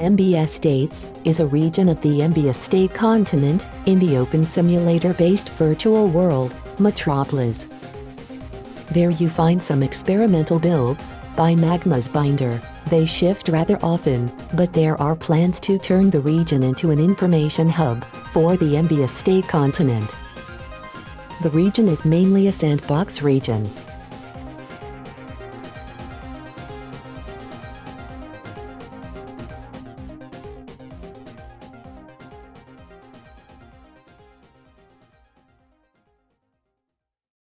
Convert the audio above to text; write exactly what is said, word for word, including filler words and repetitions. M B Estates is a region of the M B Estate continent in the open simulator-based virtual world, Metropolis. There you find some experimental builds by Magnuz Binder. They shift rather often, but there are plans to turn the region into an information hub for the M B Estate continent. The region is mainly a sandbox region,